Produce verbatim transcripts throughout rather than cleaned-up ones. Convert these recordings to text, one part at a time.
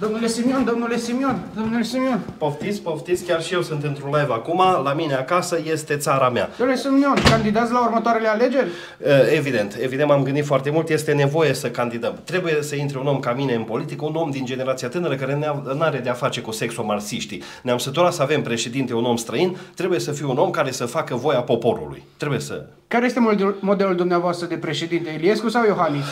Domnule Simion, domnule Simion, domnule Simion. Poftiți, poftiți, chiar și eu sunt într-un live acum, la mine acasă este țara mea. Domnule Simion, candidați la următoarele alegeri? Evident, evident, m-am gândit foarte mult, este nevoie să candidăm. Trebuie să intre un om ca mine în politică, un om din generația tânără care n-are de a face cu sexomarxiștii. Ne-am săturat să avem președinte un om străin, trebuie să fie un om care să facă voia poporului. Trebuie să... Care este modelul dumneavoastră de președinte, Iliescu sau Iohannis?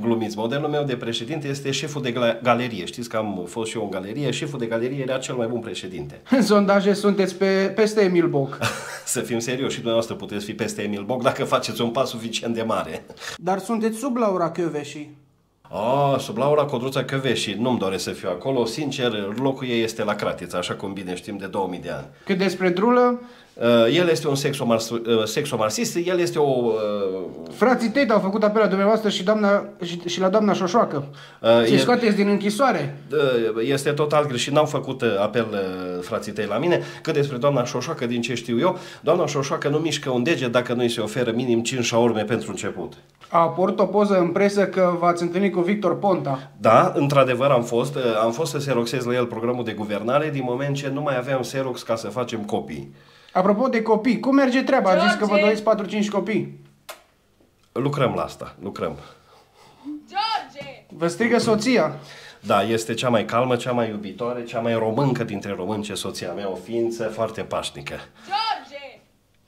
Glumiți, modelul meu de președinte este șeful de galerie. Știți că am fost și eu în galerie, șeful de galerie era cel mai bun președinte. În sondaje sunteți pe, peste Emil Boc. Să fim serioși, și dumneavoastră puteți fi peste Emil Boc dacă faceți un pas suficient de mare. Dar sunteți sub Laura Kövesi. Ah, sub Laura Codruța Kövesi, nu-mi doresc să fiu acolo, sincer, locul ei este la cratiță, așa cum bine știm de două mii de ani. Cât despre Drulă? Uh, el este un sexomarxist, el este o... Uh... Frații tăi au făcut apel la dumneavoastră și, doamna, și, și la doamna Șoșoacă. Uh, să-i el... scoateți din închisoare. Uh, este total greșit, n-au făcut apel uh, frații tăi la mine. Cât despre doamna Șoșoacă, din ce știu eu, doamna Șoșoacă nu mișcă un deget dacă nu îi se oferă minim cinci șaorme pentru început. A apărut o poză în presă că v-ați întâlnit cu Victor Ponta. Da, într-adevăr am fost. Am fost să xeroxez la el programul de guvernare din moment ce nu mai aveam xerox ca să facem copii. Apropo de copii, cum merge treaba? George. Ați zis că vă doriți patru cinci copii. Lucrăm la asta, lucrăm. George! Vă strigă soția. Da, este cea mai calmă, cea mai iubitoare, cea mai româncă dintre românce, soția mea, o ființă foarte pașnică. George!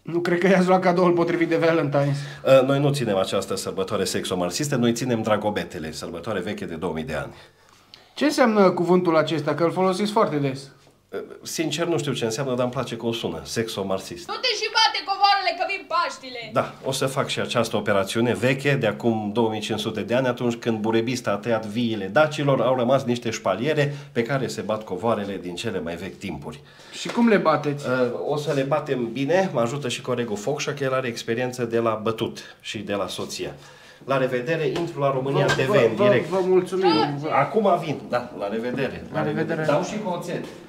Nu cred că i-ați luat cadoul potrivit de Valentine's. Noi nu ținem această sărbătoare sexomarxistă, noi ținem Dragobetele, sărbătoare veche de două mii de ani. Ce înseamnă cuvântul acesta? Că îl folosiți foarte des. Sincer, nu știu ce înseamnă, dar îmi place cum sună, sexomarxist. Nu te și bate, covoarele, că vin Paștile! Da, o să fac și această operațiune veche de acum două mii cinci sute de ani, atunci când Burebista a tăiat viile dacilor, au rămas niște șpaliere pe care se bat covoarele din cele mai vechi timpuri. Și cum le bateți? O să le batem bine, mă ajută și colegul Focșa, că el are experiență de la bătut și de la soția. La revedere, intru la România vă, T V vă, în direct. Vă, vă mulțumim! Acum vin, da, la revedere! La revedere! Dau și conțet!